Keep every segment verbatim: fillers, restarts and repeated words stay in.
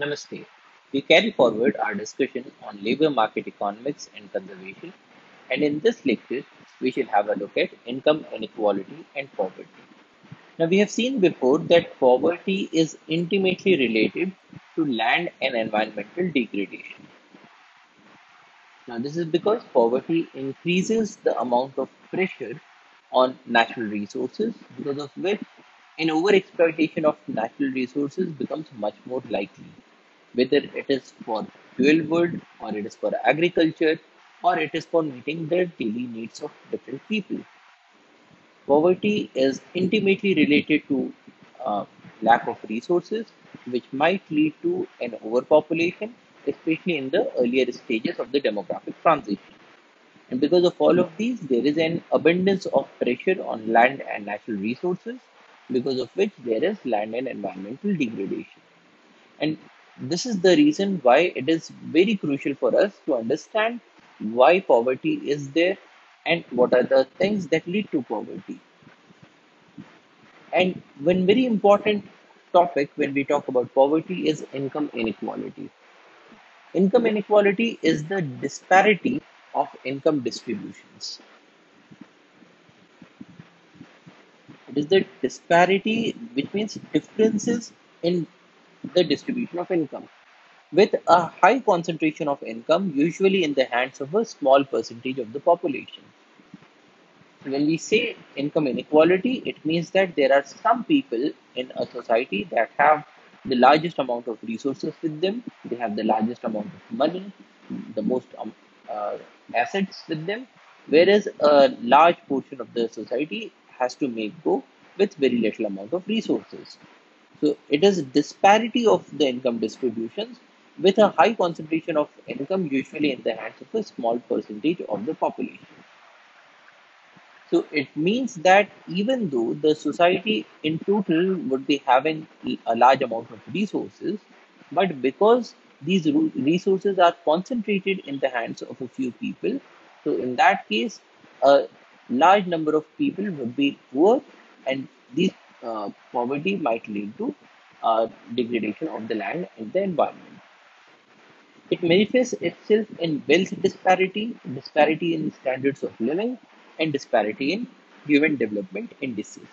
Namaste. We carry forward our discussion on labour market economics and conservation, and in this lecture we shall have a look at income inequality and poverty. Now, we have seen before that poverty is intimately related to land and environmental degradation. Now, this is because poverty increases the amount of pressure on natural resources, because of which an overexploitation of natural resources becomes much more likely, whether it is for fuel wood, or it is for agriculture, or it is for meeting the daily needs of different people. Poverty is intimately related to uh, lack of resources, which might lead to an overpopulation, especially in the earlier stages of the demographic transition. And because of all of these, there is an abundance of pressure on land and natural resources, because of which there is land and environmental degradation. And this is the reason why it is very crucial for us to understand why poverty is there and what are the things that lead to poverty. And one very important topic when we talk about poverty is income inequality. Income inequality is the disparity of income distributions. It is the disparity, which means differences in the distribution of income, with a high concentration of income usually in the hands of a small percentage of the population. So when we say income inequality, it means that there are some people in a society that have the largest amount of resources with them, they have the largest amount of money, the most um, uh, assets with them, whereas a large portion of the society has to make go with very little amount of resources. So it is disparity of the income distributions with a high concentration of income usually in the hands of a small percentage of the population. So it means that even though the society in total would be having a large amount of resources, but because these resources are concentrated in the hands of a few people, so in that case, a large number of people would be poor, and these Uh, poverty might lead to uh, degradation of the land and the environment. It manifests itself in wealth disparity, disparity in standards of living, and disparity in human development indices.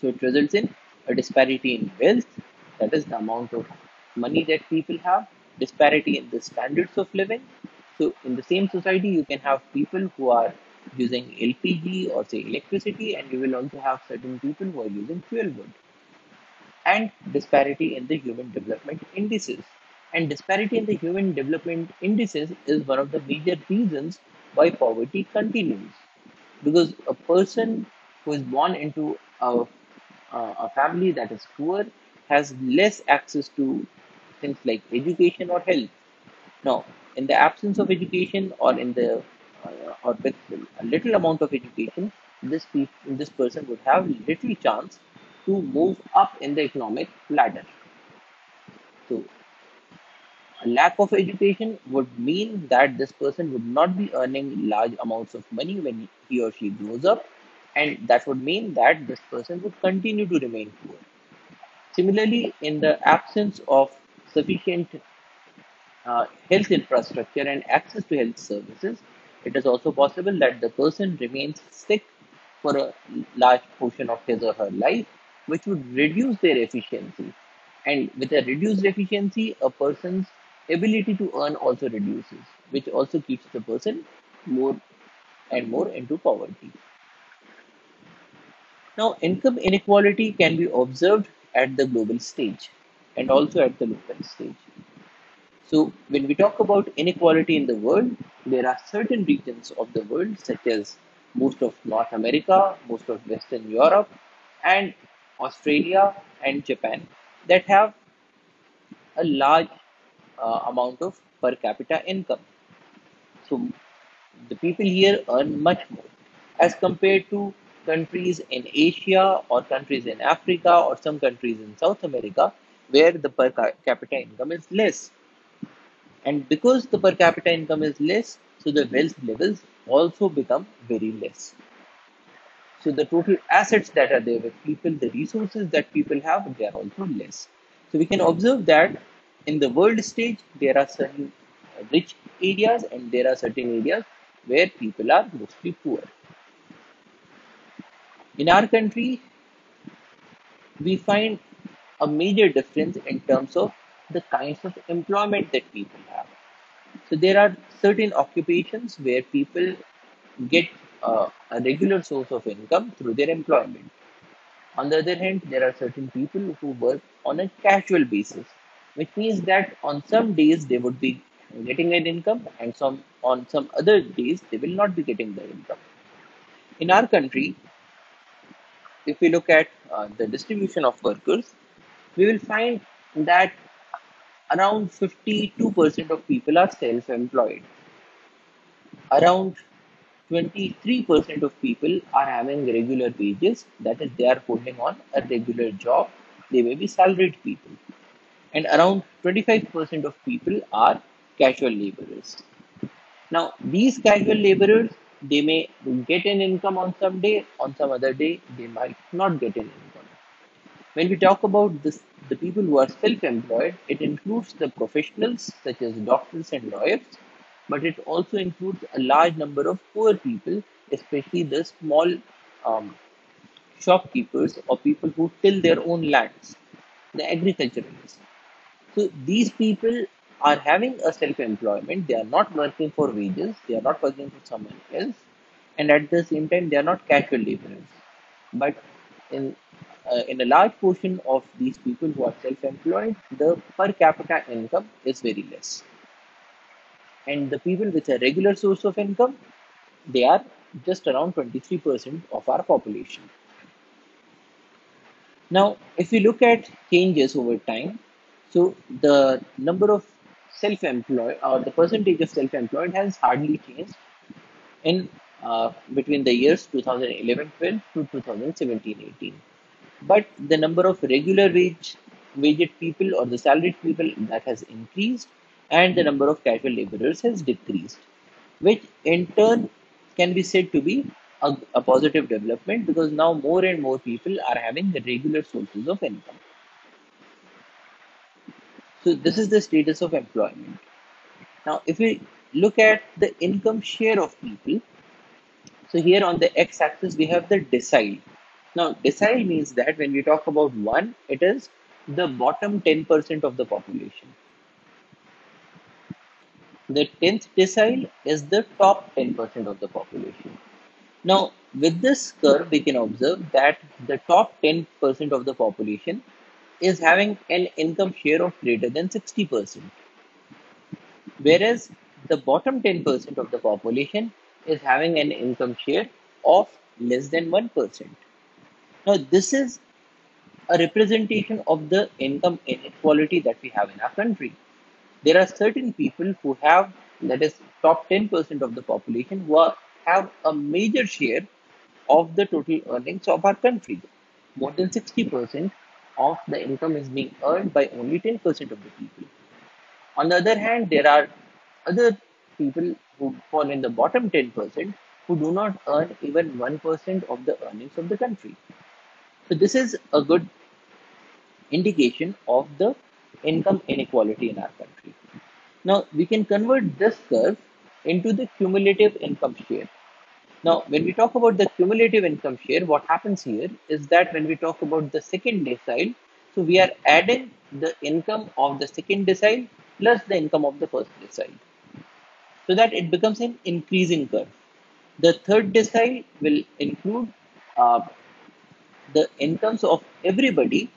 So it results in a disparity in wealth, that is the amount of money that people have, disparity in the standards of living. So in the same society, you can have people who are using L P G or say electricity, and you will also have certain people who are using fuel wood, and disparity in the human development indices. And disparity in the human development indices is one of the major reasons why poverty continues, because a person who is born into a, a family that is poor has less access to things like education or health. Now, in the absence of education, or in the or with a little amount of education, this people, this person would have little chance to move up in the economic ladder. So, a lack of education would mean that this person would not be earning large amounts of money when he or she grows up, and that would mean that this person would continue to remain poor. Similarly, in the absence of sufficient uh, health infrastructure and access to health services, it is also possible that the person remains sick for a large portion of his or her life, which would reduce their efficiency. And with a reduced efficiency, a person's ability to earn also reduces, which also keeps the person more and more into poverty. Now, income inequality can be observed at the global stage and also at the local stage. So when we talk about inequality in the world, there are certain regions of the world, such as most of North America, most of Western Europe, and Australia and Japan that have a large uh, amount of per capita income. So the people here earn much more as compared to countries in Asia or countries in Africa or some countries in South America, where the per capita income is less. And because the per capita income is less, so the wealth levels also become very less. So the total assets that are there with people, the resources that people have, they are also less. So we can observe that in the world stage, there are certain rich areas and there are certain areas where people are mostly poor. In our country, we find a major difference in terms of the kinds of employment that people have. So there are certain occupations where people get uh, a regular source of income through their employment. On the other hand, there are certain people who work on a casual basis, which means that on some days they would be getting an income and some on some other days they will not be getting their income. In our country, if we look at uh, the distribution of workers, we will find that around fifty-two percent of people are self-employed. Around twenty-three percent of people are having regular wages, that is, they are holding on a regular job. They may be salaried people. And around twenty-five percent of people are casual laborers. Now, these casual laborers, they may get an income on some day, on some other day, they might not get an income. When we talk about this, the people who are self-employed, it includes the professionals such as doctors and lawyers, but it also includes a large number of poor people, especially the small um, shopkeepers or people who till their own lands, the agriculturalists. So these people are having a self-employment, they are not working for wages, they are not working for someone else, and at the same time they are not casual laborers. But in uh, in a large portion of these people who are self-employed, the per capita income is very less. And the people with a regular source of income, they are just around twenty-three percent of our population. Now, if we look at changes over time, so the number of self-employed or the percentage of self-employed has hardly changed in uh, between the years two thousand eleven twelve to two thousand seventeen eighteen. But the number of regular wage waged people or the salaried people, that has increased, and the number of casual laborers has decreased, which in turn can be said to be a, a positive development, because now more and more people are having regular sources of income. So this is the status of employment. Now, if we look at the income share of people, so here on the x-axis, we have the decile. Now, decile means that when we talk about one, it is the bottom ten percent of the population. The tenth decile is the top ten percent of the population. Now, with this curve, we can observe that the top ten percent of the population is having an income share of greater than sixty percent. Whereas the bottom ten percent of the population is having an income share of less than one percent. Now, this is a representation of the income inequality that we have in our country. There are certain people who have, that is, top ten percent of the population, who are, have a major share of the total earnings of our country. More than sixty percent of the income is being earned by only ten percent of the people. On the other hand, there are other people who fall in the bottom ten percent who do not earn even one percent of the earnings of the country. So this is a good indication of the income inequality in our country. Now, we can convert this curve into the cumulative income share. Now, when we talk about the cumulative income share, what happens here is that when we talk about the second decile, so we are adding the income of the second decile plus the income of the first decile, so that it becomes an increasing curve. The third decile will include uh, the incomes of everybody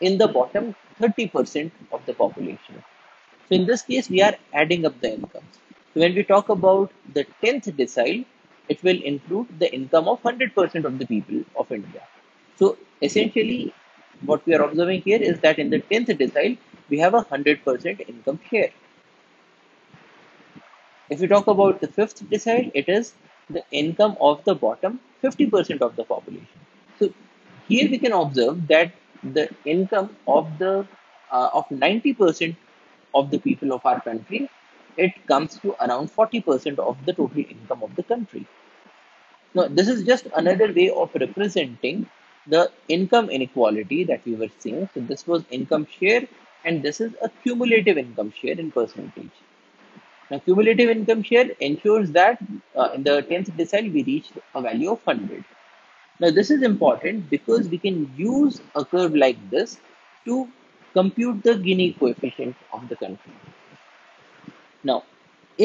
in the bottom thirty percent of the population. So in this case, we are adding up the incomes. So when we talk about the tenth decile, it will include the income of one hundred percent of the people of India. So essentially what we are observing here is that in the tenth decile, we have a one hundred percent income share. If we talk about the fifth decile, it is the income of the bottom fifty percent of the population. So here we can observe that the income of the uh, of ninety percent of the people of our country, it comes to around forty percent of the total income of the country. Now, this is just another way of representing the income inequality that we were seeing. So this was income share, and this is a cumulative income share in percentage. Now, cumulative income share ensures that uh, in the tenth decile, we reach a value of one hundred. Now, this is important because we can use a curve like this to compute the Gini coefficient of the country. Now,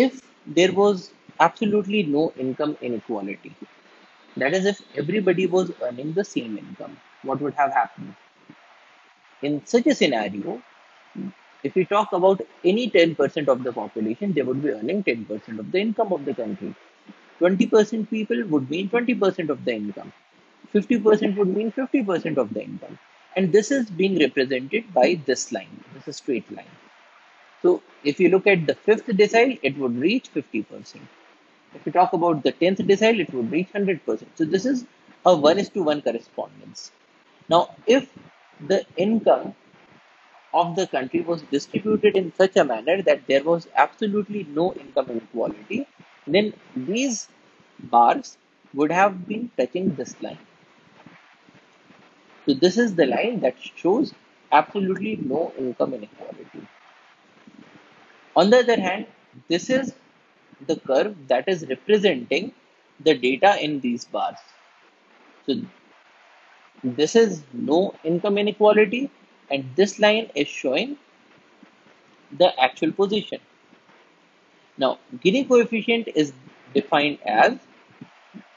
if there was absolutely no income inequality, that is, if everybody was earning the same income, what would have happened? In such a scenario, if we talk about any ten percent of the population, they would be earning ten percent of the income of the country. twenty percent people would mean twenty percent of the income. fifty percent would mean fifty percent of the income. And this is being represented by this line. This is a straight line. So if you look at the fifth decile, it would reach fifty percent. If you talk about the tenth decile, it would reach one hundred percent. So this is a one is to one correspondence. Now, if the income of the country was distributed in such a manner that there was absolutely no income inequality, then these bars would have been touching this line. So this is the line that shows absolutely no income inequality. On the other hand, this is the curve that is representing the data in these bars. So this is no income inequality, and this line is showing the actual position. Now, Gini coefficient is defined as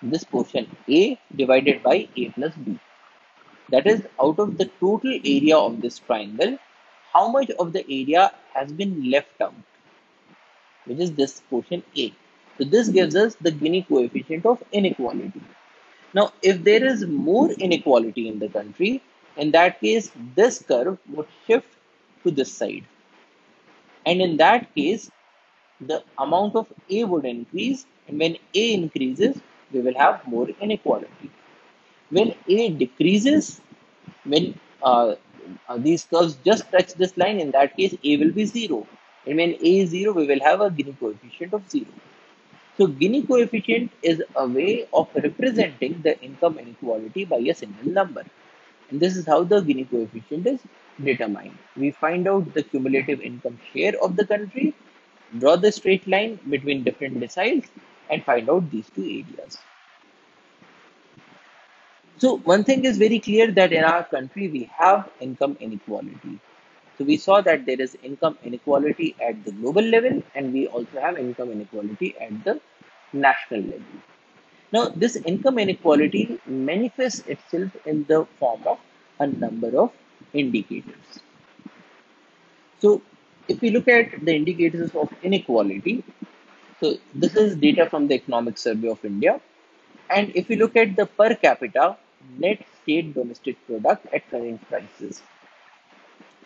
this portion A divided by A plus B. That is, out of the total area of this triangle, how much of the area has been left out, which is this portion A. So this gives us the Gini coefficient of inequality. Now, if there is more inequality in the country, in that case, this curve would shift to this side. And in that case, the amount of A would increase. And when A increases, we will have more inequality. When A decreases, when uh, these curves just touch this line, in that case, A will be zero. And when A is zero, we will have a Gini coefficient of zero. So Gini coefficient is a way of representing the income inequality by a single number. And this is how the Gini coefficient is determined. We find out the cumulative income share of the country, draw the straight line between different deciles, and find out these two areas. So one thing is very clear, that in our country, we have income inequality. So we saw that there is income inequality at the global level, and we also have income inequality at the national level. Now, this income inequality manifests itself in the form of a number of indicators. So if we look at the indicators of inequality, so this is data from the Economic Survey of India. And if we look at the per capita net state domestic product at current prices,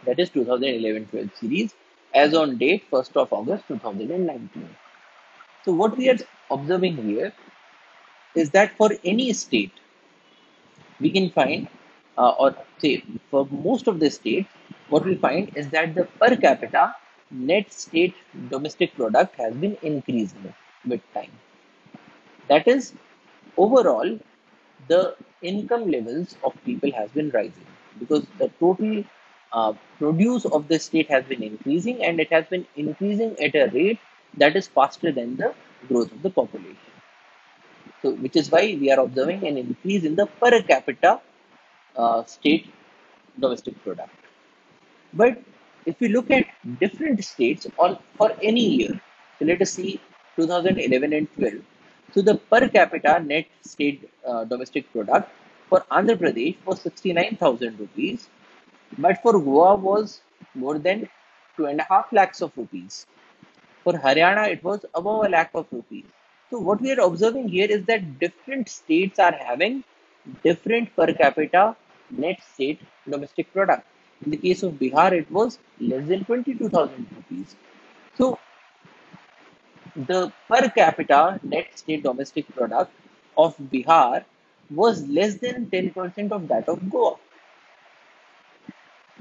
that is two thousand eleven twelve series, as on date first of August two thousand nineteen. So what we are observing here is that for any state, we can find, uh, or say for most of the states, what we find is that the per capita net state domestic product has been increasing with time. That is, overall, the income levels of people has been rising because the total uh, produce of the state has been increasing, and it has been increasing at a rate that is faster than the growth of the population. So, which is why we are observing an increase in the per capita uh, state domestic product. But if we look at different states on for any year, so let us see two thousand eleven and twelve. So the per capita net state uh, domestic product for Andhra Pradesh was sixty-nine thousand rupees, but for Goa was more than two and a half lakhs of rupees. For Haryana, it was above a lakh of rupees. So what we are observing here is that different states are having different per capita net state domestic product. In the case of Bihar, it was less than twenty-two thousand rupees. So the per capita net state domestic product of Bihar was less than ten percent of that of Goa,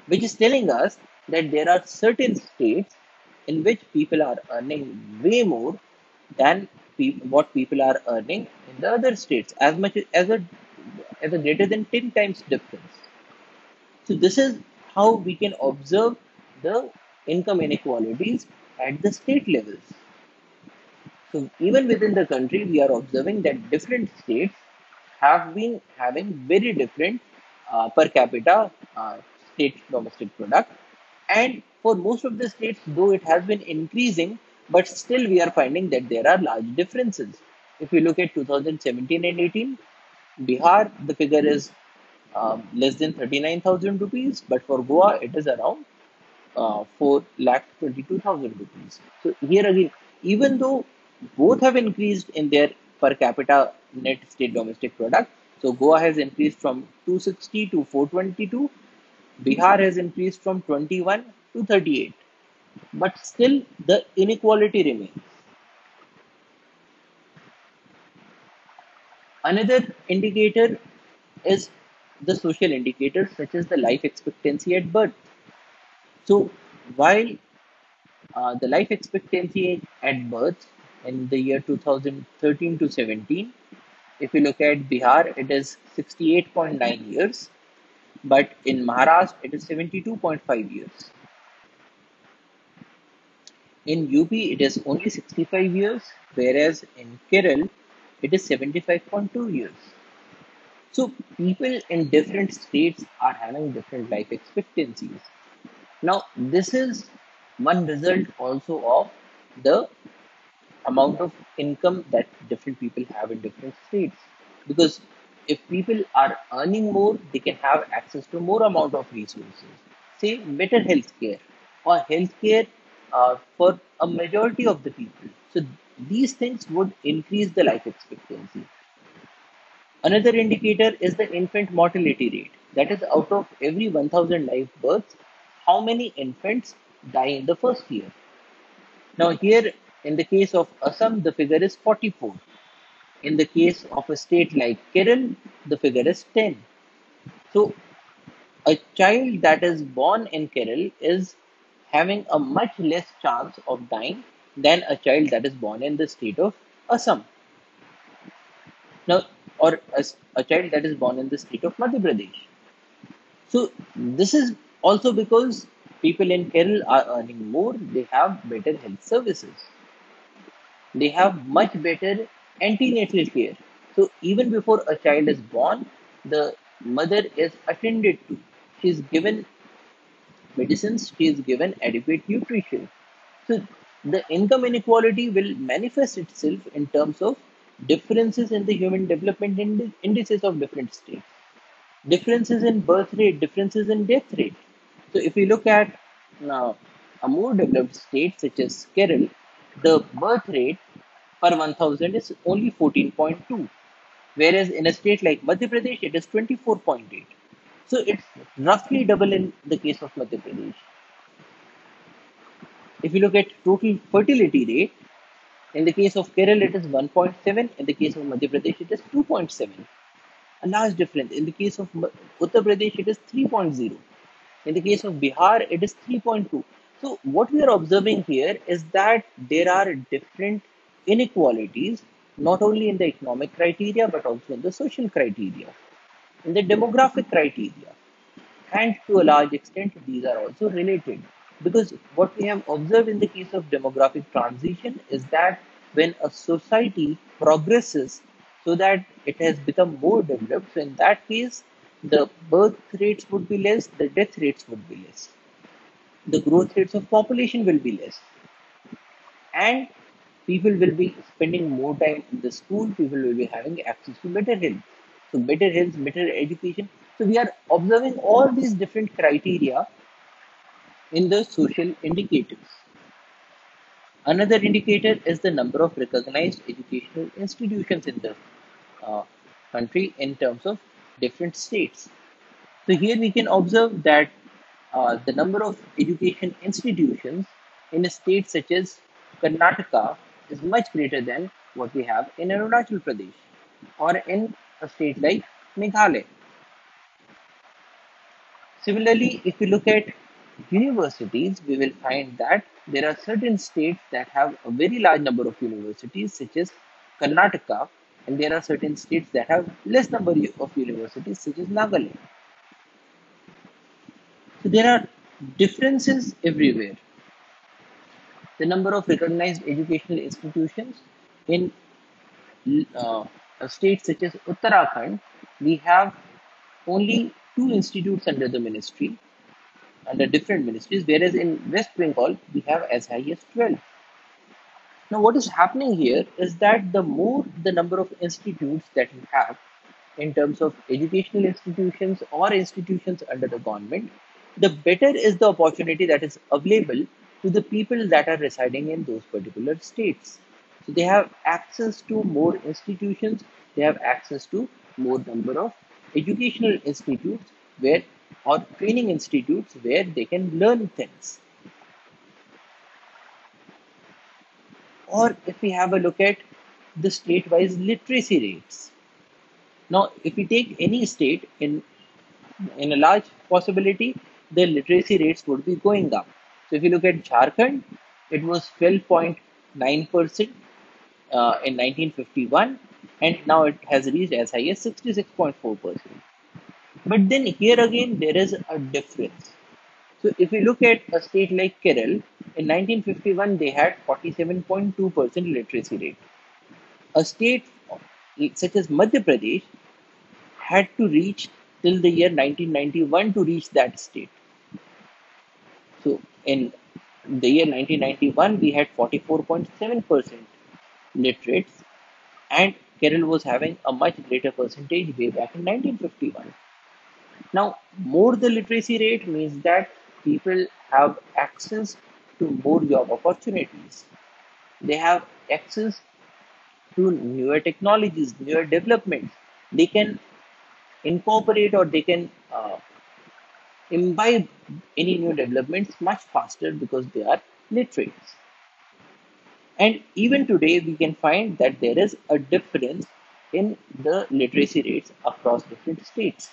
which is telling us that there are certain states in which people are earning way more than pe what people are earning in the other states, as much as a, as a greater than ten times difference. So this is how we can observe the income inequalities at the state levels. So even within the country, we are observing that different states have been having very different uh, per capita uh, state domestic product. And for most of the states, though it has been increasing, but still we are finding that there are large differences. If you look at two thousand seventeen and eighteen, Bihar, the figure is um, less than thirty-nine thousand rupees, but for Goa, it is around uh, four lakh twenty-two thousand rupees. So here again, even though both have increased in their per capita net state domestic product, so Goa has increased from two sixty to four twenty-two, Bihar has increased from twenty-one to thirty-eight, but still the inequality remains. Another indicator is the social indicators, such as the life expectancy at birth. So while uh, the life expectancy at birth in the year two thousand thirteen to seventeen, if you look at Bihar, it is sixty-eight point nine years. But in Maharashtra, it is seventy-two point five years. In U P, it is only sixty-five years, whereas in Kerala, it is seventy-five point two years. So people in different states are having different life expectancies. Now, this is one result also of the amount of income that different people have in different states, because if people are earning more, they can have access to more amount of resources, say better healthcare or healthcare uh, for a majority of the people. So these things would increase the life expectancy. Another indicator is the infant mortality rate. That is, out of every one thousand live births, how many infants die in the first year? Now here, in the case of Assam, the figure is forty-four. In the case of a state like Kerala, the figure is ten. So a child that is born in Kerala is having a much less chance of dying than a child that is born in the state of Assam. Now, or a, a child that is born in the state of Madhya Pradesh. So this is also because people in Kerala are earning more, they have better health services. They have much better antenatal care. So even before a child is born, the mother is attended to. She is given medicines, she is given adequate nutrition. So the income inequality will manifest itself in terms of differences in the human development ind- indices of different states, differences in birth rate, differences in death rate. So if you look at uh, a more developed state such as Kerala, the birth rate per one thousand is only fourteen point two, whereas in a state like Madhya Pradesh, it is twenty-four point eight. So it's roughly double in the case of Madhya Pradesh. If you look at total fertility rate, in the case of Kerala, it is one point seven. In the case of Madhya Pradesh, it is two point seven. A large difference. In the case of Uttar Pradesh, it is three point zero. In the case of Bihar, it is three point two. So what we are observing here is that there are different inequalities, not only in the economic criteria, but also in the social criteria, in the demographic criteria. And to a large extent, these are also related, because what we have observed in the case of demographic transition is that when a society progresses so that it has become more developed, so in that case, the birth rates would be less, the death rates would be less, the growth rates of population will be less, and people will be spending more time in the school, people will be having access to better health, so better health, better education. So we are observing all these different criteria in the social indicators. Another indicator is the number of recognized educational institutions in the uh, country in terms of different states. So here we can observe that uh, the number of education institutions in a state such as Karnataka is much greater than what we have in Arunachal Pradesh or in a state like Meghalaya. Similarly, if we look at universities, we will find that there are certain states that have a very large number of universities, such as Karnataka, and there are certain states that have less number of universities, such as Nagaland. So there are differences everywhere. The number of recognized educational institutions in uh, a state such as Uttarakhand, we have only two institutes under the ministry, under different ministries, whereas in West Bengal, we have as high as twelve. Now, what is happening here is that the more the number of institutes that you have in terms of educational institutions or institutions under the government, the better is the opportunity that is available to the people that are residing in those particular states. So they have access to more institutions, they have access to more number of educational institutes where or training institutes where they can learn things. Or if we have a look at the state-wise literacy rates. Now, if we take any state in, in a large possibility, the literacy rates would be going up. So if you look at Jharkhand, it was twelve point nine percent uh, in nineteen fifty-one, and now it has reached as high as sixty-six point four percent. But then here again, there is a difference. So if we look at a state like Kerala, in nineteen fifty-one, they had forty-seven point two percent literacy rate. A state such as Madhya Pradesh had to reach till the year nineteen ninety-one to reach that state. So in the year nineteen ninety-one, we had forty-four point seven percent literates, and Kerala was having a much greater percentage way back in nineteen fifty-one. Now, more the literacy rate means that people have access to more job opportunities. They have access to newer technologies, newer developments. They can incorporate or they can uh, imbibe any new developments much faster because they are literates. And even today, we can find that there is a difference in the literacy rates across different states.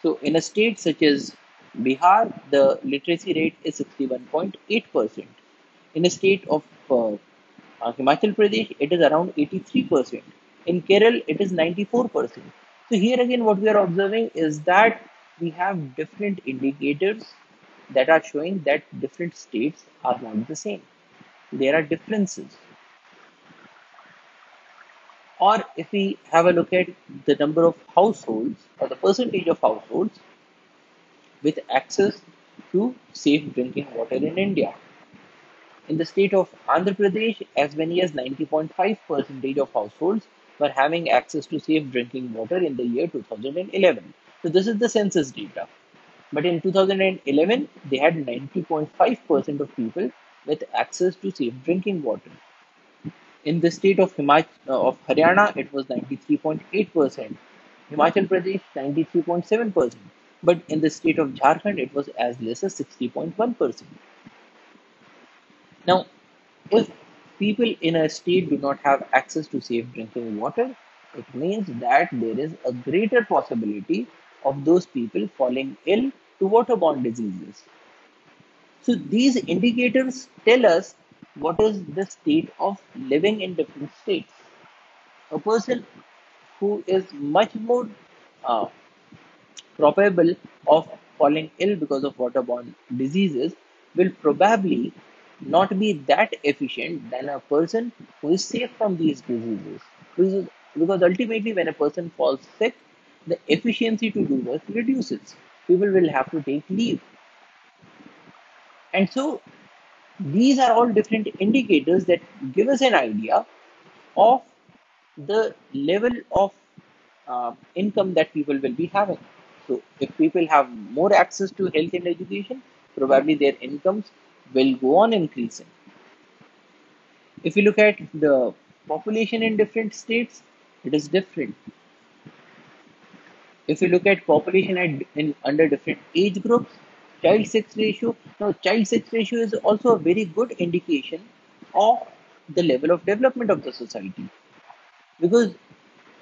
So in a state such as Bihar, the literacy rate is sixty-one point eight percent. In a state of uh, Himachal Pradesh, it is around eighty-three percent. In Kerala, it is ninety-four percent. So here again, what we are observing is that we have different indicators that are showing that different states are not the same. There are differences. Or if we have a look at the number of households or the percentage of households with access to safe drinking water in India. In the state of Andhra Pradesh, as many as ninety point five percent of households were having access to safe drinking water in the year two thousand eleven. So this is the census data. But in two thousand eleven, they had ninety point five percent of people with access to safe drinking water. In the state of, Himach uh, of Haryana, it was ninety-three point eight percent, Himachal Pradesh ninety-three point seven percent, but in the state of Jharkhand, it was as less as sixty point one percent. Now, if people in a state do not have access to safe drinking water, it means that there is a greater possibility of those people falling ill to waterborne diseases. So these indicators tell us what is the state of living in different states. A person who is much more uh, probable of falling ill because of waterborne diseases will probably not be that efficient than a person who is safe from these diseases. Because ultimately when a person falls sick, the efficiency to do work reduces. People will have to take leave. And so these are all different indicators that give us an idea of the level of uh, income that people will be having. So if people have more access to health and education, probably their incomes will go on increasing. If you look at the population in different states, it is different. If you look at population at in under different age groups, child sex ratio. Now, child sex ratio is also a very good indication of the level of development of the society, because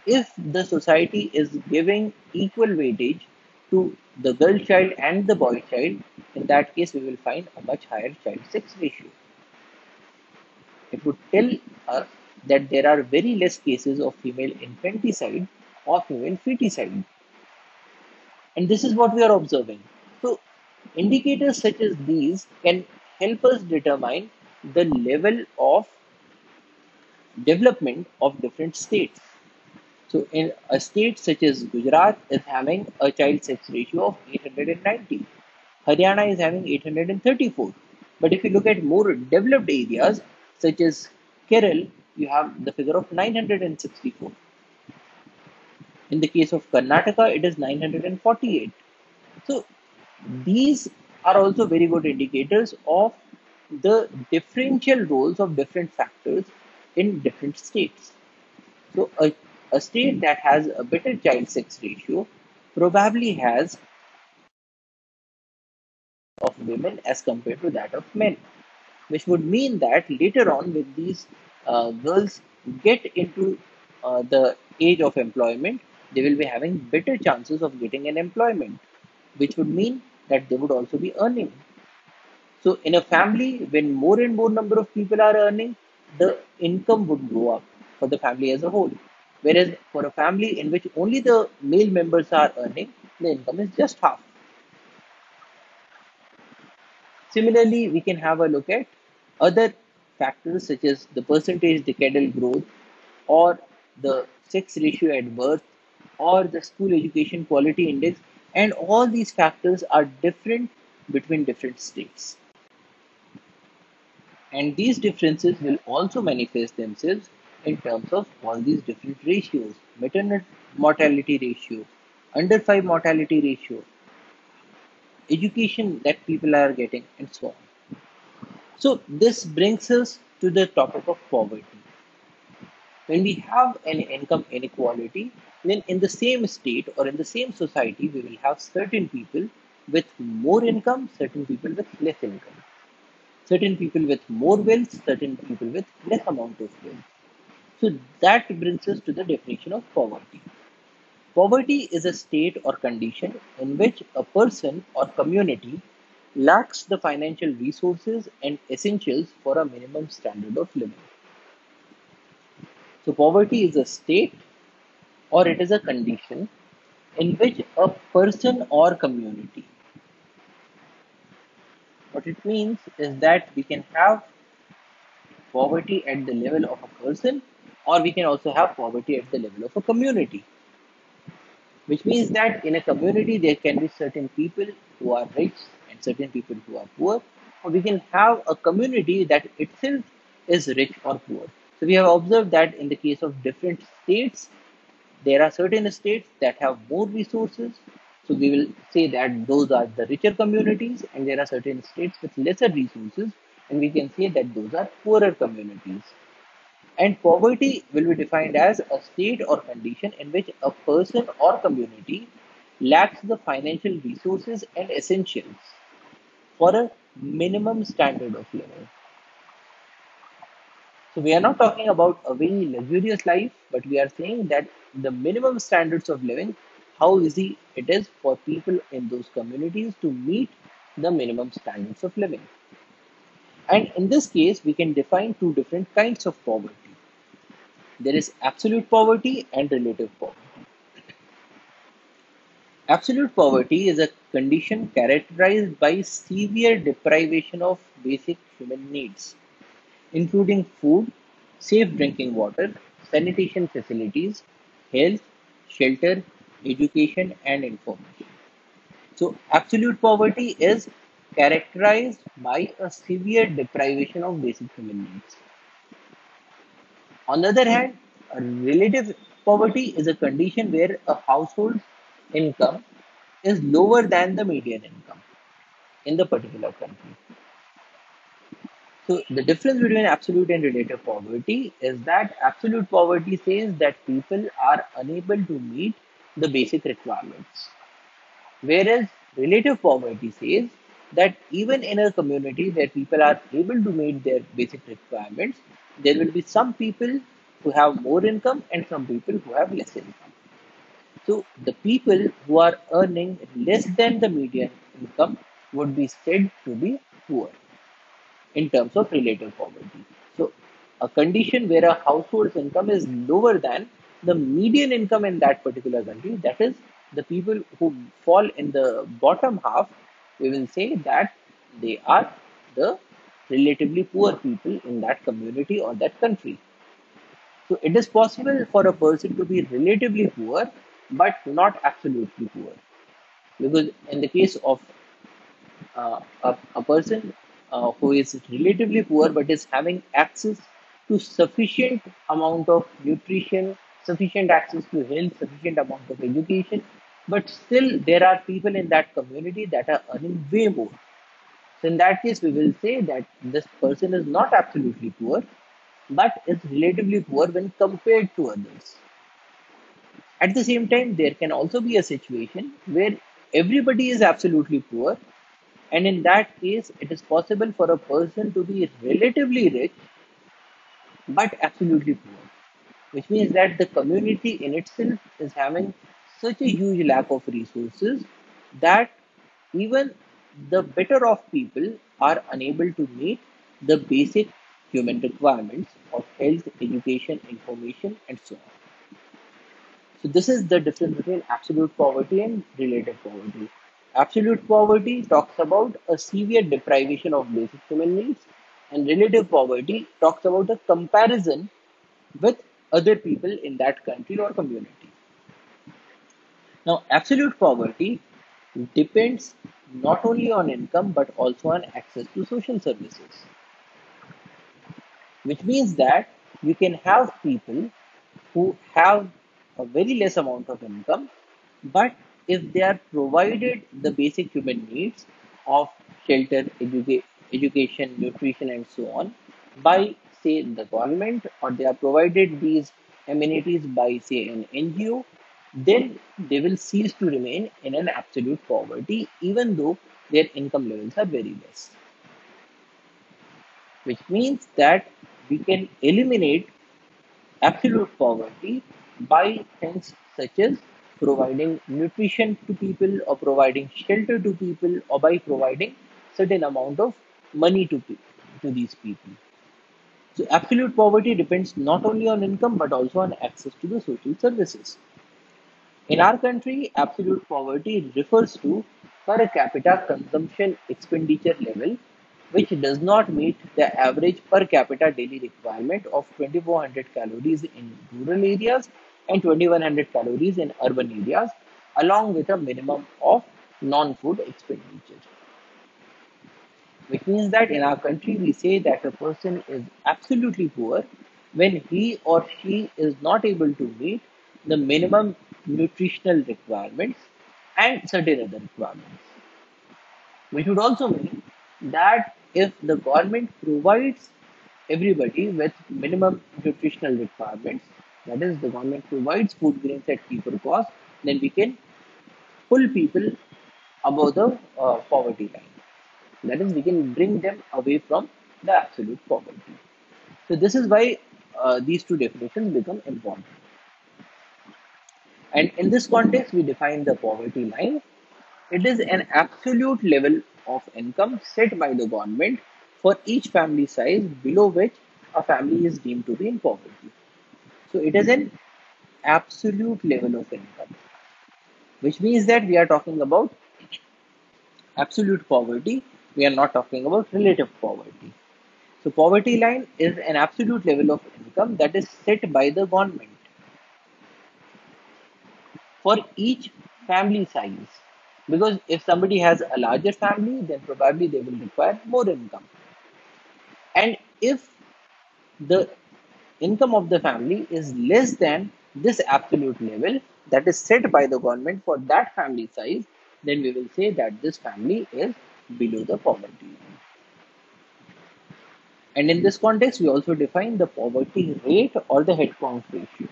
if the society is giving equal weightage to the girl child and the boy child, in that case we will find a much higher child sex ratio. It would tell us that there are very less cases of female infanticide or female feticide, and this is what we are observing. So indicators such as these can help us determine the level of development of different states. So in a state such as Gujarat is having a child sex ratio of eight hundred ninety. Haryana is having eight hundred thirty-four. But if you look at more developed areas such as Kerala, you have the figure of nine hundred sixty-four. In the case of Karnataka, it is nine hundred forty-eight. So these are also very good indicators of the differential roles of different factors in different states. So a A state that has a better child sex ratio probably has of women as compared to that of men, which would mean that later on when these uh, girls get into uh, the age of employment, they will be having better chances of getting an employment, which would mean that they would also be earning. So in a family, when more and more number of people are earning, the income would go up for the family as a whole. Whereas for a family in which only the male members are earning, the income is just half. Similarly, we can have a look at other factors such as the percentage decadal growth, or the sex ratio at birth, or the school education quality index, and all these factors are different between different states. And these differences will also manifest themselves in terms of all these different ratios: maternal mortality ratio, under five mortality ratio, education that people are getting, and so on. So this brings us to the topic of poverty. When we have an income inequality, then in the same state or in the same society, we will have certain people with more income, certain people with less income, certain people with more wealth, certain people with less amount of wealth. So that brings us to the definition of poverty. Poverty is a state or condition in which a person or community lacks the financial resources and essentials for a minimum standard of living. So poverty is a state or it is a condition in which a person or community. What it means is that we can have poverty at the level of a person, or we can also have poverty at the level of a community, which means that in a community there can be certain people who are rich and certain people who are poor, or we can have a community that itself is rich or poor. So we have observed that in the case of different states, there are certain states that have more resources, so we will say that those are the richer communities, and there are certain states with lesser resources, and we can say that those are poorer communities. And poverty will be defined as a state or condition in which a person or community lacks the financial resources and essentials for a minimum standard of living. So we are not talking about a very luxurious life, but we are saying that the minimum standards of living, how easy it is for people in those communities to meet the minimum standards of living. And in this case, we can define two different kinds of poverty. There is absolute poverty and relative poverty. Absolute poverty is a condition characterized by severe deprivation of basic human needs, including food, safe drinking water, sanitation facilities, health, shelter, education, and information. So absolute poverty is characterized by a severe deprivation of basic human needs. On the other hand, a relative poverty is a condition where a household's income is lower than the median income in the particular country. So the difference between absolute and relative poverty is that absolute poverty says that people are unable to meet the basic requirements. Whereas relative poverty says that even in a community where people are able to meet their basic requirements, there will be some people who have more income and some people who have less income. So the people who are earning less than the median income would be said to be poor in terms of relative poverty. So a condition where a household's income is lower than the median income in that particular country, that is, the people who fall in the bottom half, we will say that they are the relatively poor people in that community or that country. So it is possible for a person to be relatively poor, but not absolutely poor. Because in the case of uh, a, a person uh, who is relatively poor, but is having access to sufficient amount of nutrition, sufficient access to health, sufficient amount of education, but still there are people in that community that are earning way more. So in that case, we will say that this person is not absolutely poor, but is relatively poor when compared to others. At the same time, there can also be a situation where everybody is absolutely poor, and in that case, it is possible for a person to be relatively rich, but absolutely poor, which means that the community in itself is having such a huge lack of resources that even the better off people are unable to meet the basic human requirements of health, education, information, and so on. So this is the difference between absolute poverty and relative poverty. Absolute poverty talks about a severe deprivation of basic human needs, and relative poverty talks about a comparison with other people in that country or community. Now, absolute poverty depends not only on income, but also on access to social services, which means that you can have people who have a very less amount of income, but if they are provided the basic human needs of shelter, educa- education, nutrition, and so on by, say, the government, or they are provided these amenities by, say, an N G O, then they will cease to remain in an absolute poverty, even though their income levels are very less. Which means that we can eliminate absolute poverty by things such as providing nutrition to people, or providing shelter to people, or by providing certain amount of money to, pe- to these people. So absolute poverty depends not only on income, but also on access to the social services. In our country, absolute poverty refers to per capita consumption expenditure level, which does not meet the average per capita daily requirement of twenty-four hundred calories in rural areas and twenty-one hundred calories in urban areas, along with a minimum of non-food expenditure. Which means that in our country, we say that a person is absolutely poor when he or she is not able to meet the minimum nutritional requirements and certain other requirements. Which would also mean that if the government provides everybody with minimum nutritional requirements, that is, the government provides food grains at cheaper cost, then we can pull people above the uh, poverty line. That is, we can bring them away from the absolute poverty. So this is why uh, these two definitions become important. And in this context, we define the poverty line. It is an absolute level of income set by the government for each family size below which a family is deemed to be in poverty. So it is an absolute level of income, which means that we are talking about absolute poverty. We are not talking about relative poverty. So poverty line is an absolute level of income that is set by the government for each family size, because if somebody has a larger family, then probably they will require more income. And if the income of the family is less than this absolute level that is set by the government for that family size, then we will say that this family is below the poverty line. And in this context, we also define the poverty rate or the head count ratio.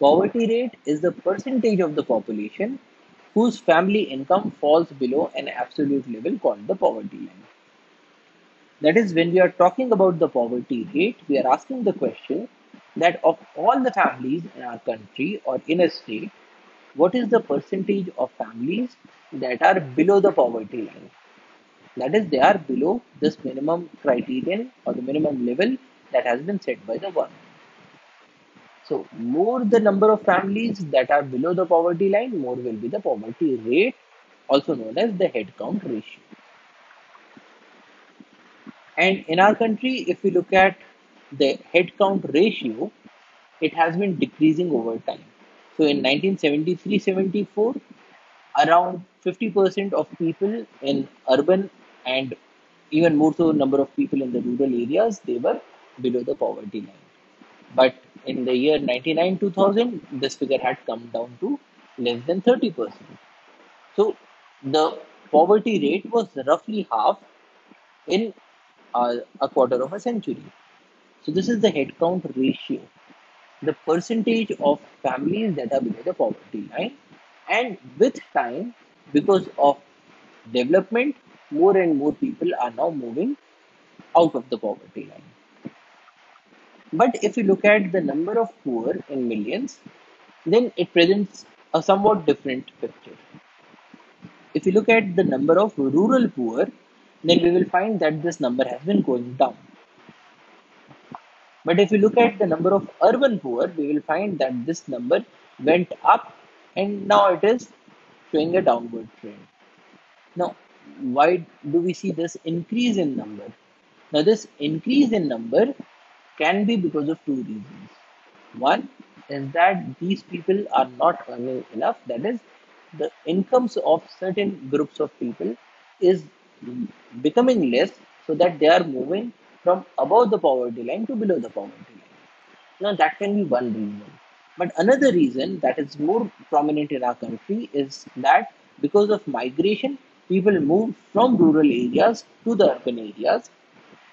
Poverty rate is the percentage of the population whose family income falls below an absolute level called the poverty line. That is, when we are talking about the poverty rate, we are asking the question that of all the families in our country or in a state, what is the percentage of families that are below the poverty line? That is, they are below this minimum criterion or the minimum level that has been set by the government. So more the number of families that are below the poverty line, more will be the poverty rate, also known as the head count ratio. And in our country, if we look at the head count ratio, it has been decreasing over time. So in nineteen seventy-three seventy-four, around fifty percent of people in urban and even more so number of people in the rural areas, they were below the poverty line. But in the year ninety-nine two thousand, this figure had come down to less than thirty percent. So the poverty rate was roughly half in uh, a quarter of a century. So this is the head count ratio, the percentage of families that are below the poverty line. And with time, because of development, more and more people are now moving out of the poverty line. But if you look at the number of poor in millions, then it presents a somewhat different picture. If you look at the number of rural poor, then we will find that this number has been going down. But if you look at the number of urban poor, we will find that this number went up and now it is showing a downward trend. Now, why do we see this increase in number? Now, this increase in number can be because of two reasons. One is that these people are not earning enough. That is, the incomes of certain groups of people is becoming less so that they are moving from above the poverty line to below the poverty line. Now that can be one reason. But another reason that is more prominent in our country is that because of migration, people move from rural areas to the urban areas.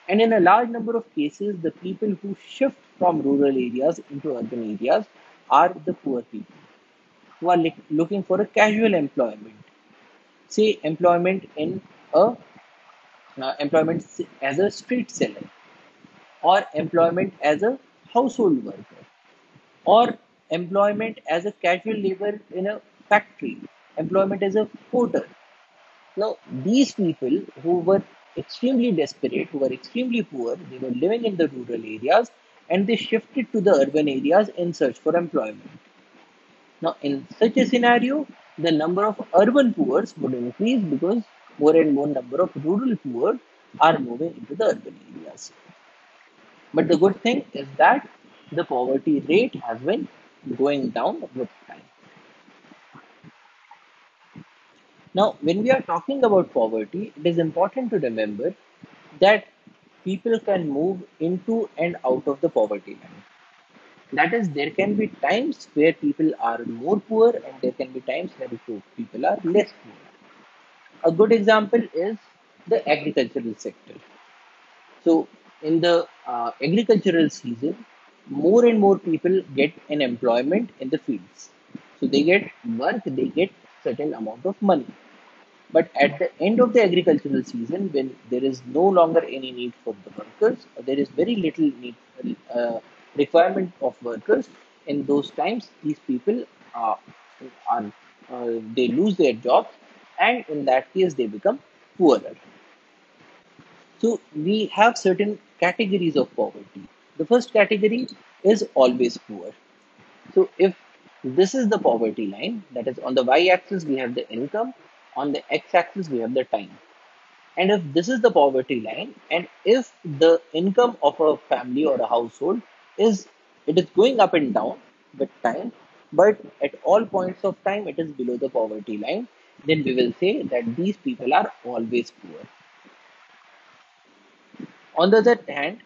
And in a large number of cases, the people who shift from rural areas into urban areas are the poor people who are looking for a casual employment. Say employment in a uh, employment as a street seller, or employment as a household worker, or employment as a casual labor in a factory, employment as a porter. Now, these people who were extremely desperate, who were extremely poor, they were living in the rural areas and they shifted to the urban areas in search for employment. Now, in such a scenario, the number of urban poor would increase because more and more number of rural poor are moving into the urban areas. But the good thing is that the poverty rate has been going down with time. Now, when we are talking about poverty, it is important to remember that people can move into and out of the poverty line. That is, there can be times where people are more poor and there can be times where people are less poor. A good example is the agricultural sector. So, in the uh, agricultural season, more and more people get an employment in the fields. So, they get work, they get certain amount of money. But at the end of the agricultural season, when there is no longer any need for the workers, or there is very little need, uh, requirement of workers, in those times, these people are, are uh, they lose their jobs, and in that case, they become poorer. So we have certain categories of poverty. The first category is always poor. So if this is the poverty line, that is, on the y-axis we have the income, on the x-axis we have the time. And if this is the poverty line, and if the income of a family or a household is, it is going up and down with time, but at all points of time it is below the poverty line, then we will say that these people are always poor. On the other hand,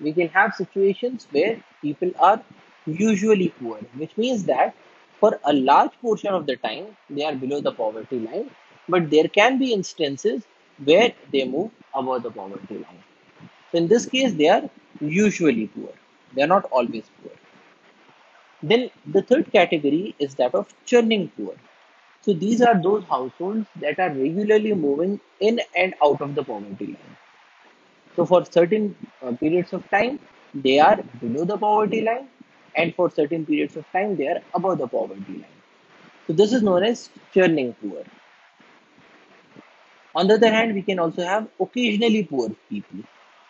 we can have situations where people are usually poor, which means that for a large portion of the time they are below the poverty line, but there can be instances where they move above the poverty line. So in this case, they are usually poor. They are not always poor. Then the third category is that of churning poor. So these are those households that are regularly moving in and out of the poverty line. So for certain uh, periods of time, they are below the poverty line, and for certain periods of time, they are above the poverty line. So this is known as churning poor. On the other hand, we can also have occasionally poor people,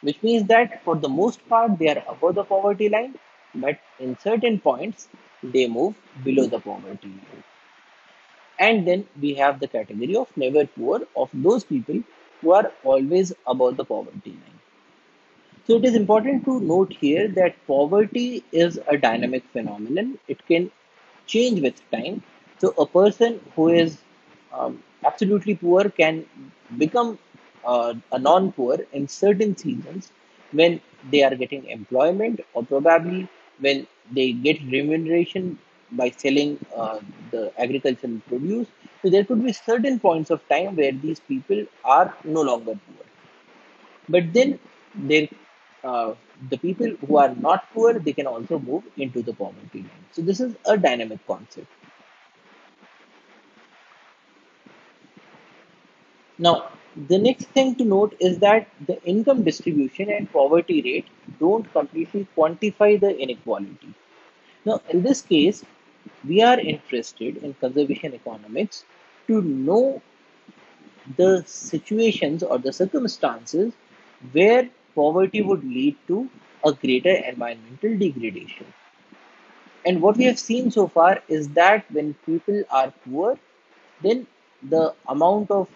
which means that for the most part, they are above the poverty line, but in certain points, they move below the poverty line. And then we have the category of never poor, of those people who are always above the poverty line. So it is important to note here that poverty is a dynamic phenomenon. It can change with time. So a person who is um, absolutely poor can become uh, a non-poor in certain seasons when they are getting employment, or probably when they get remuneration by selling uh, the agricultural produce. So there could be certain points of time where these people are no longer poor. But then they, uh, the people who are not poor, they can also move into the poverty line. So this is a dynamic concept. Now, the next thing to note is that the income distribution and poverty rate don't completely quantify the inequality. Now, in this case, we are interested in conservation economics to know the situations or the circumstances where poverty would lead to a greater environmental degradation. And what we have seen so far is that when people are poor, then the amount of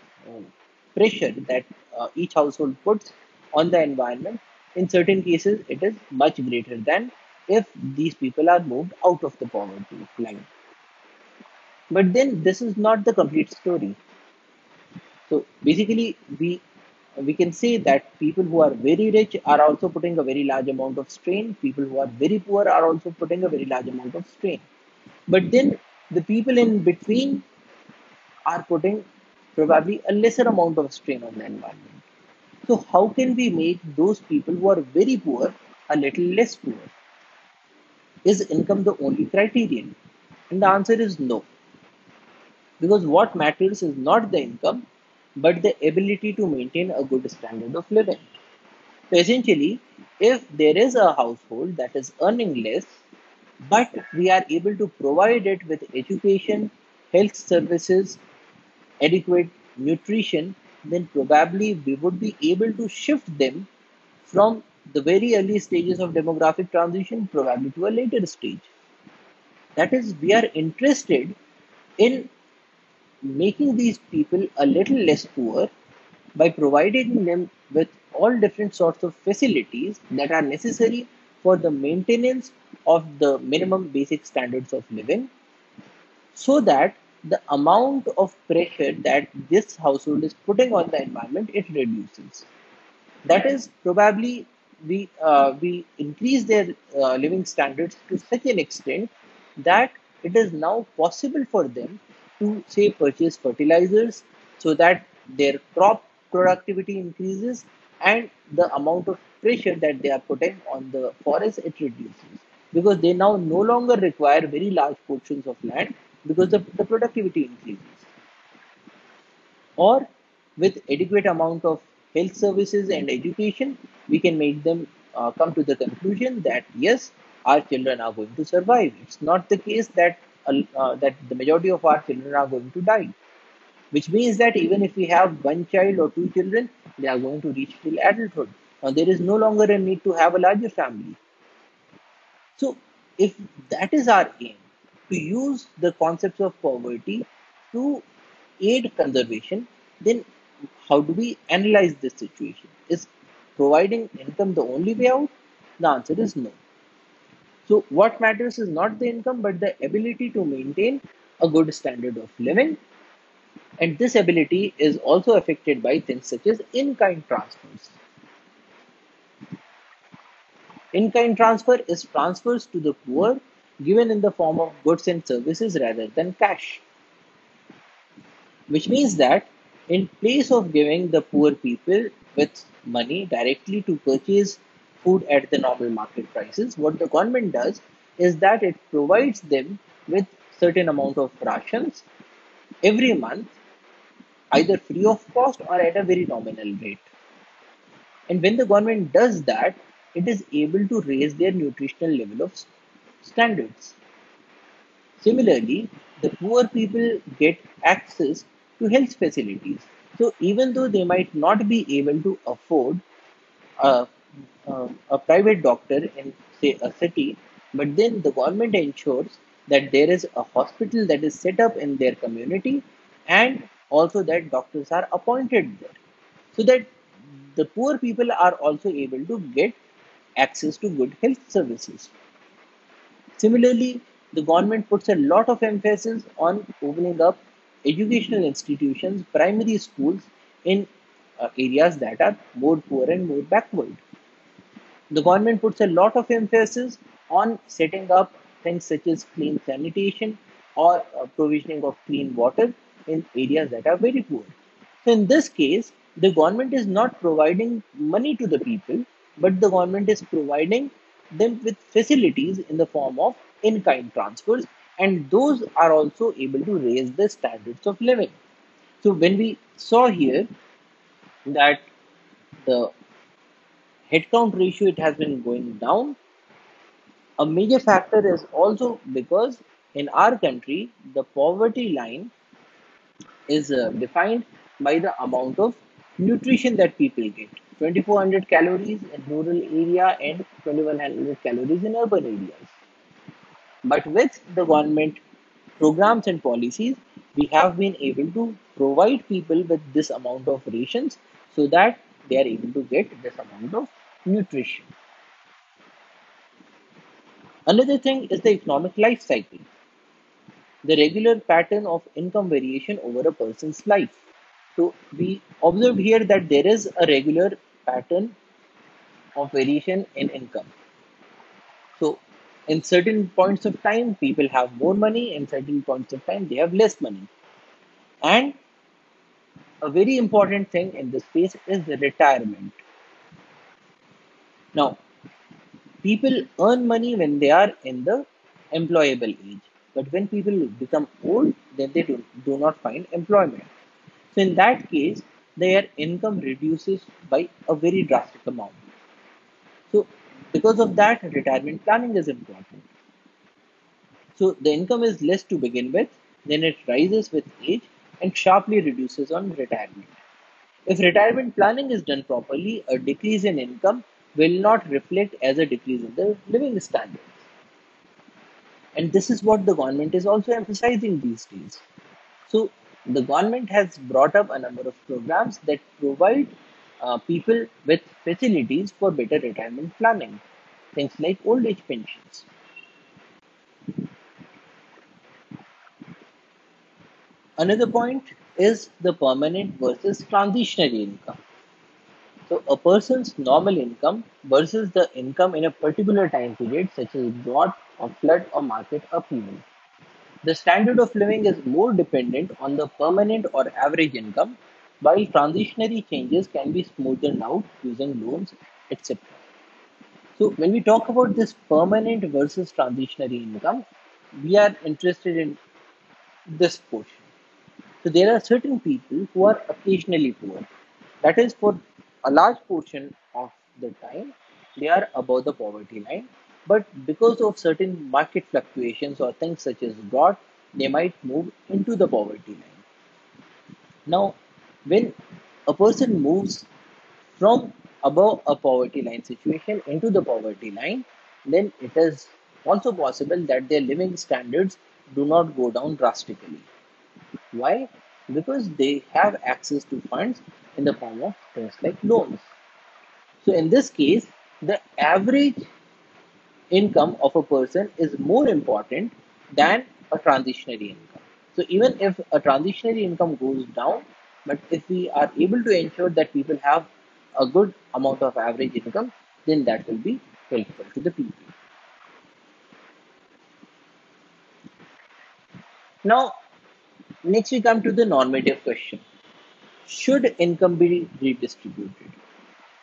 pressure that uh, each household puts on the environment, in certain cases, it is much greater than if these people are moved out of the poverty line. But then this is not the complete story. So basically, we, we can say that people who are very rich are also putting a very large amount of strain. People who are very poor are also putting a very large amount of strain. But then the people in between are putting probably a lesser amount of strain on the environment. So how can we make those people who are very poor a little less poor? Is income the only criterion? And the answer is no. Because what matters is not the income, but the ability to maintain a good standard of living. So essentially, if there is a household that is earning less, but we are able to provide it with education, health services, adequate nutrition, then probably we would be able to shift them from the very early stages of demographic transition probably to a later stage. That is, we are interested in making these people a little less poor by providing them with all different sorts of facilities that are necessary for the maintenance of the minimum basic standards of living, so that the amount of pressure that this household is putting on the environment, it reduces. That is, probably we uh, we increase their uh, living standards to such an extent that it is now possible for them to, say, purchase fertilizers so that their crop productivity increases and the amount of pressure that they are putting on the forest, it reduces, because they now no longer require very large portions of land, because the, the productivity increases. Or with adequate amount of health services and education, we can make them uh, come to the conclusion that yes, our children are going to survive. It's not the case that uh, uh, that the majority of our children are going to die, which means that even if we have one child or two children, they are going to reach till adulthood. Now there is no longer a need to have a larger family. So if that is our aim, to use the concepts of poverty to aid conservation, then how do we analyze this situation? Is providing income the only way out? The answer is no. So what matters is not the income, but the ability to maintain a good standard of living. And this ability is also affected by things such as in-kind transfers. In-kind transfer is transfers to the poor given in the form of goods and services rather than cash, which means that in place of giving the poor people with money directly to purchase food at the normal market prices, what the government does is that it provides them with certain amount of rations every month, either free of cost or at a very nominal rate. And when the government does that, it is able to raise their nutritional level of standards. Similarly, the poor people get access to health facilities. So even though they might not be able to afford a, a, a private doctor in, say, a city, but then the government ensures that there is a hospital that is set up in their community, and also that doctors are appointed there, so that the poor people are also able to get access to good health services. Similarly, the government puts a lot of emphasis on opening up educational institutions, primary schools in uh, areas that are more poor and more backward. The government puts a lot of emphasis on setting up things such as clean sanitation or uh, provisioning of clean water in areas that are very poor. So in this case, the government is not providing money to the people, but the government is providing them with facilities in the form of in-kind transfers, and those are also able to raise the standards of living. So when we saw here that the headcount ratio, it has been going down, a major factor is also because in our country, the poverty line is uh, defined by the amount of nutrition that people get. twenty-four hundred calories in rural area and twenty-one hundred calories in urban areas. But with the government programs and policies, we have been able to provide people with this amount of rations so that they are able to get this amount of nutrition. Another thing is the economic life cycle, the regular pattern of income variation over a person's life. So we observed here that there is a regular pattern of variation in income. So in certain points of time, people have more money. In certain points of time, they have less money. And a very important thing in this space is the retirement. Now, people earn money when they are in the employable age. But when people become old, then they do, do not find employment. So in that case, their income reduces by a very drastic amount. So because of that, retirement planning is important. So the income is less to begin with, then it rises with age and sharply reduces on retirement. If retirement planning is done properly, a decrease in income will not reflect as a decrease in the living standards. And this is what the government is also emphasizing these days. So the government has brought up a number of programs that provide uh, people with facilities for better retirement planning, things like old age pensions. Another point is the permanent versus transitionary income. So a person's normal income versus the income in a particular time period, such as drought or flood or market upheaval. The standard of living is more dependent on the permanent or average income, while transitionary changes can be smoothened out using loans, et cetera. So when we talk about this permanent versus transitionary income, we are interested in this portion. So there are certain people who are occasionally poor. That is, for a large portion of the time, they are above the poverty line. But because of certain market fluctuations or things such as drought, they might move into the poverty line. Now, when a person moves from above a poverty line situation into the poverty line, then it is also possible that their living standards do not go down drastically. Why? Because they have access to funds in the form of things like loans. So in this case, the average income of a person is more important than a transitionary income. So even if a transitionary income goes down, but if we are able to ensure that people have a good amount of average income, then that will be helpful to the people. Now, next we come to the normative question. Should income be redistributed?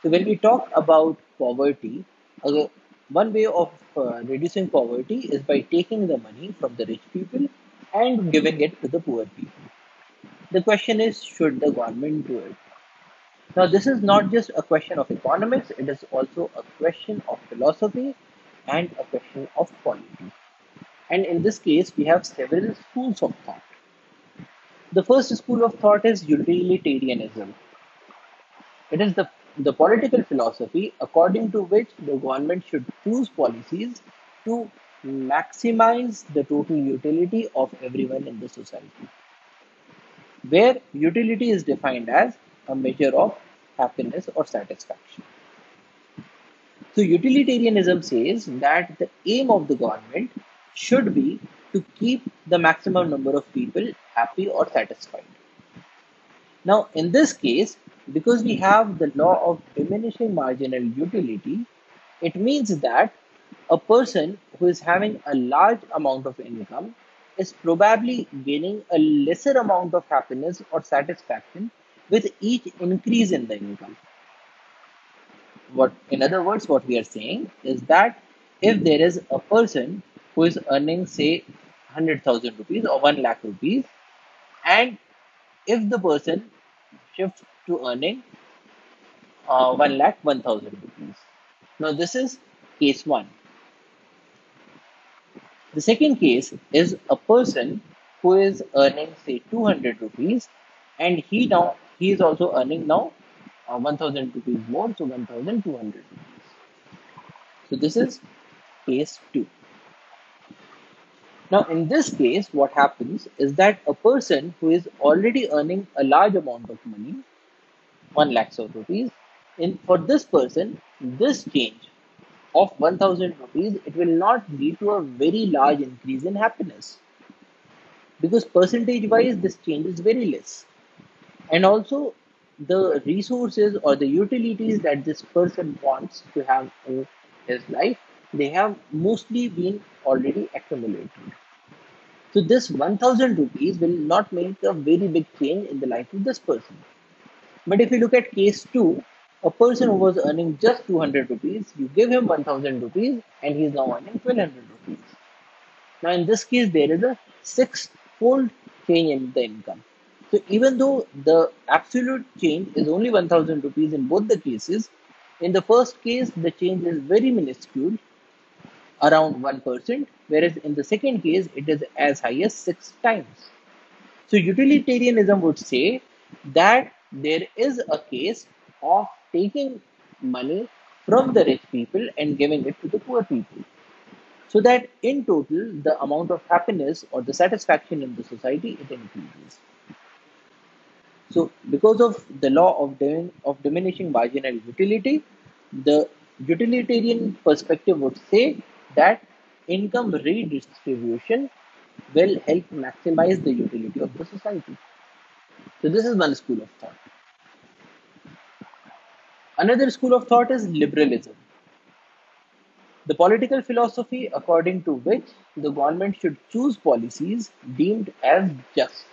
So when we talk about poverty, a One way of uh, reducing poverty is by taking the money from the rich people and giving it to the poor people. The question is, should the government do it? Now, this is not just a question of economics, it is also a question of philosophy and a question of politics. And in this case, we have several schools of thought. The first school of thought is utilitarianism. It is the, the political philosophy according to which the government should choose policies to maximize the total utility of everyone in the society, where utility is defined as a measure of happiness or satisfaction. So utilitarianism says that the aim of the government should be to keep the maximum number of people happy or satisfied. Now, in this case, because we have the law of diminishing marginal utility, it means that a person who is having a large amount of income is probably gaining a lesser amount of happiness or satisfaction with each increase in the income. What, in other words, what we are saying is that if there is a person who is earning, say, one hundred thousand rupees or one lakh rupees, and if the person shifts to earning uh, one lakh one thousand rupees. Now, this is case one. The second case is a person who is earning, say, two hundred rupees, and he now he is also earning now uh, one thousand rupees more, so one thousand two hundred rupees. So this is case two. Now, in this case, what happens is that a person who is already earning a large amount of money, one lakh of rupees, in for this person, this change of one thousand rupees, it will not lead to a very large increase in happiness, because percentage wise this change is very less, and also the resources or the utilities that this person wants to have in his life, they have mostly been already accumulated. So this one thousand rupees will not make a very big change in the life of this person. But if you look at case two, a person who was earning just two hundred rupees, you give him one thousand rupees and he is now earning twelve hundred rupees. Now, in this case, there is a six-fold change in the income. So even though the absolute change is only one thousand rupees in both the cases, in the first case, the change is very minuscule, around one percent, whereas in the second case, it is as high as six times. So utilitarianism would say that there is a case of taking money from the rich people and giving it to the poor people, so that in total the amount of happiness or the satisfaction in the society, it increases. So because of the law of, dimin of diminishing marginal utility, the utilitarian perspective would say that income redistribution will help maximize the utility of the society. So this is one school of thought. Another school of thought is liberalism, the political philosophy according to which the government should choose policies deemed as just.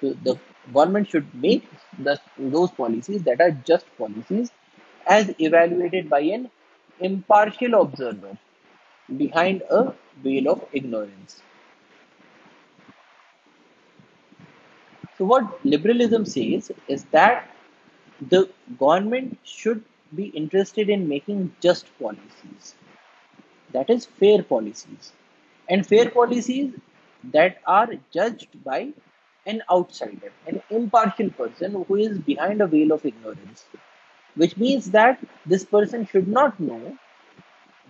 So the government should make the, those policies that are just policies as evaluated by an impartial observer behind a veil of ignorance. So what liberalism says is that the government should be interested in making just policies, that is fair policies, and fair policies that are judged by an outsider, an impartial person who is behind a veil of ignorance, which means that this person should not know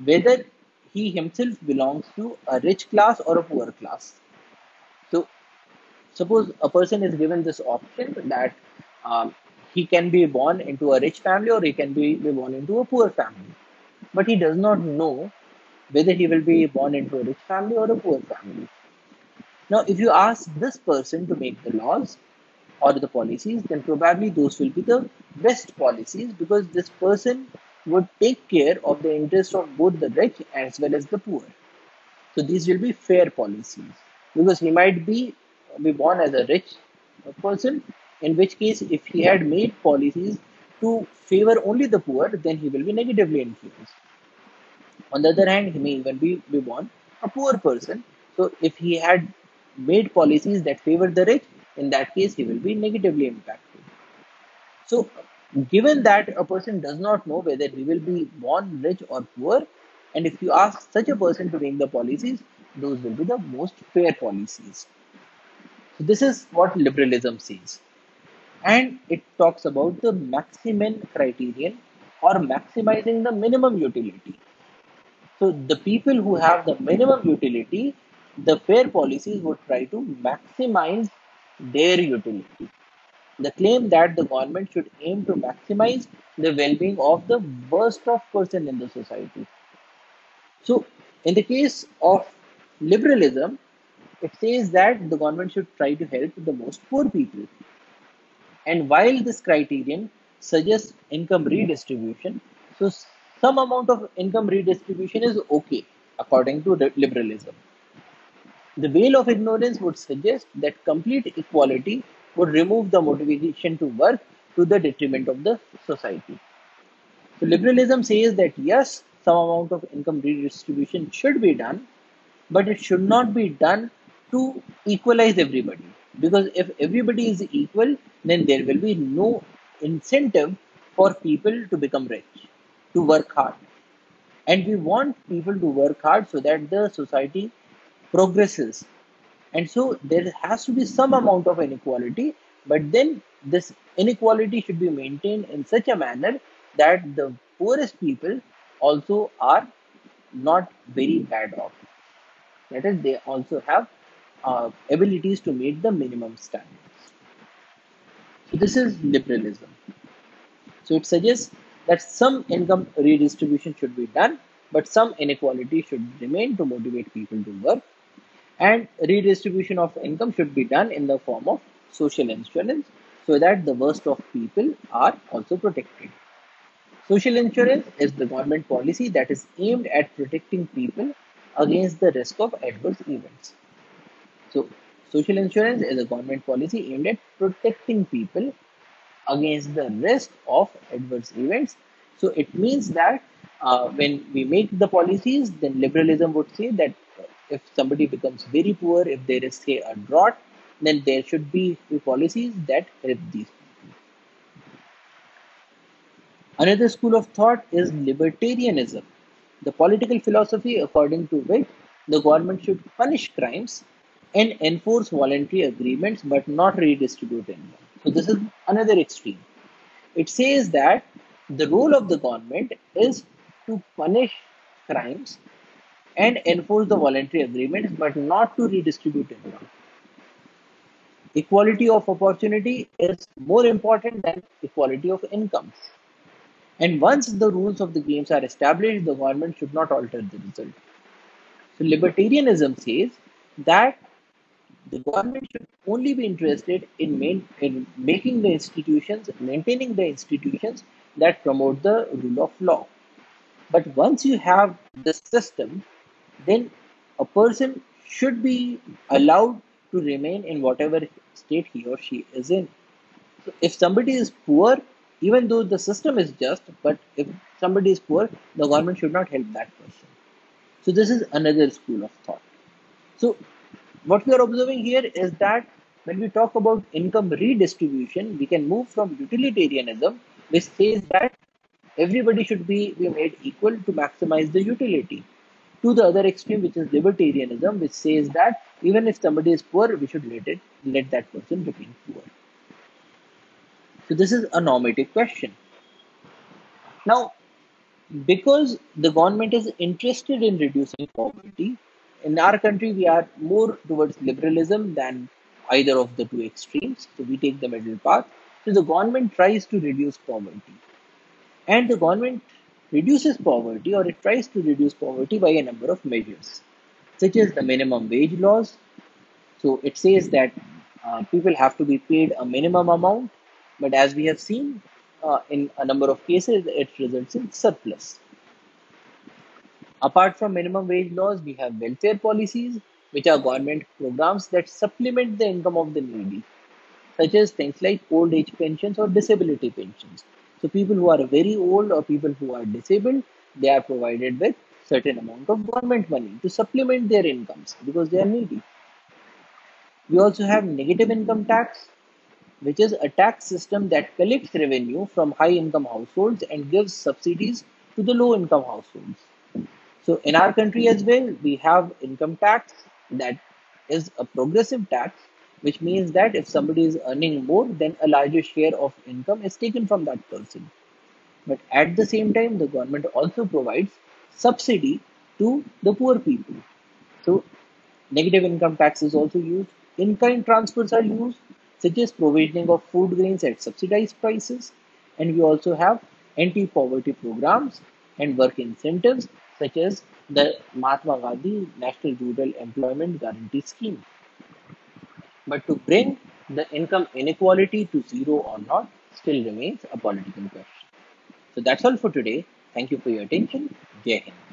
whether he himself belongs to a rich class or a poor class. So suppose a person is given this option that um, he can be born into a rich family or he can be, be born into a poor family. But he does not know whether he will be born into a rich family or a poor family. Now, if you ask this person to make the laws or the policies, then probably those will be the best policies, because this person would take care of the interests of both the rich as well as the poor. So these will be fair policies, because he might be, be born as a rich person, in which case, if he had made policies to favor only the poor, then he will be negatively influenced. On the other hand, he may even be, be born a poor person. So if he had made policies that favor the rich, in that case, he will be negatively impacted. So given that a person does not know whether he will be born rich or poor, and if you ask such a person to make the policies, those will be the most fair policies. So this is what liberalism says. And it talks about the maximum criterion or maximizing the minimum utility. So the people who have the minimum utility, the fair policies would try to maximize their utility. The claim that the government should aim to maximize the well-being of the worst of person in the society. So in the case of liberalism, it says that the government should try to help the most poor people. And while this criterion suggests income redistribution, so some amount of income redistribution is okay, according to liberalism. The veil of ignorance would suggest that complete equality would remove the motivation to work to the detriment of the society. So liberalism says that yes, some amount of income redistribution should be done, but it should not be done to equalize everybody. Because if everybody is equal, then there will be no incentive for people to become rich, to work hard. And we want people to work hard so that the society progresses. And so there has to be some amount of inequality, but then this inequality should be maintained in such a manner that the poorest people also are not very bad off. That is, they also have Uh, abilities to meet the minimum standards. So this is liberalism. So it suggests that some income redistribution should be done, but some inequality should remain to motivate people to work. And redistribution of income should be done in the form of social insurance so that the worst of people are also protected. Social insurance is the government policy that is aimed at protecting people against the risk of adverse events. So, social insurance is a government policy aimed at protecting people against the risk of adverse events. So, it means that uh, when we make the policies, then liberalism would say that if somebody becomes very poor, if there is, say, a drought, then there should be policies that help these people. Another school of thought is libertarianism, the political philosophy according to which the government should punish crimes and enforce voluntary agreements but not redistribute income. So this is another extreme. It says that the role of the government is to punish crimes and enforce the voluntary agreements but not to redistribute income. Equality of opportunity is more important than equality of incomes. And once the rules of the games are established, the government should not alter the result. So libertarianism says that the government should only be interested in, main, in making the institutions, maintaining the institutions that promote the rule of law. But once you have this system, then a person should be allowed to remain in whatever state he or she is in. So if somebody is poor, even though the system is just, but if somebody is poor, the government should not help that person. So this is another school of thought. So what we are observing here is that when we talk about income redistribution, we can move from utilitarianism, which says that everybody should be, be made equal to maximize the utility, to the other extreme, which is libertarianism, which says that even if somebody is poor, we should let it let that person remain poor. So this is a normative question. Now, because the government is interested in reducing poverty, in our country, we are more towards liberalism than either of the two extremes. So we take the middle path. So the government tries to reduce poverty. And the government reduces poverty, or it tries to reduce poverty, by a number of measures, such as the minimum wage laws. So it says that uh, people have to be paid a minimum amount. But as we have seen, uh, in a number of cases, it results in surplus. Apart from minimum wage laws, we have welfare policies, which are government programs that supplement the income of the needy, such as things like old age pensions or disability pensions. So people who are very old or people who are disabled, they are provided with certain amount of government money to supplement their incomes because they are needy. We also have negative income tax, which is a tax system that collects revenue from high-income households and gives subsidies to the low-income households. So in our country as well, we have income tax that is a progressive tax, which means that if somebody is earning more, then a larger share of income is taken from that person. But at the same time, the government also provides subsidy to the poor people. So negative income tax is also used. In-kind transfers are used, such as provisioning of food grains at subsidized prices. And we also have anti-poverty programs and work incentives, such as the Mahatma Gandhi National Rural Employment Guarantee Scheme. But to bring the income inequality to zero or not still remains a political question. So that's all for today. Thank you for your attention. Jai Hind.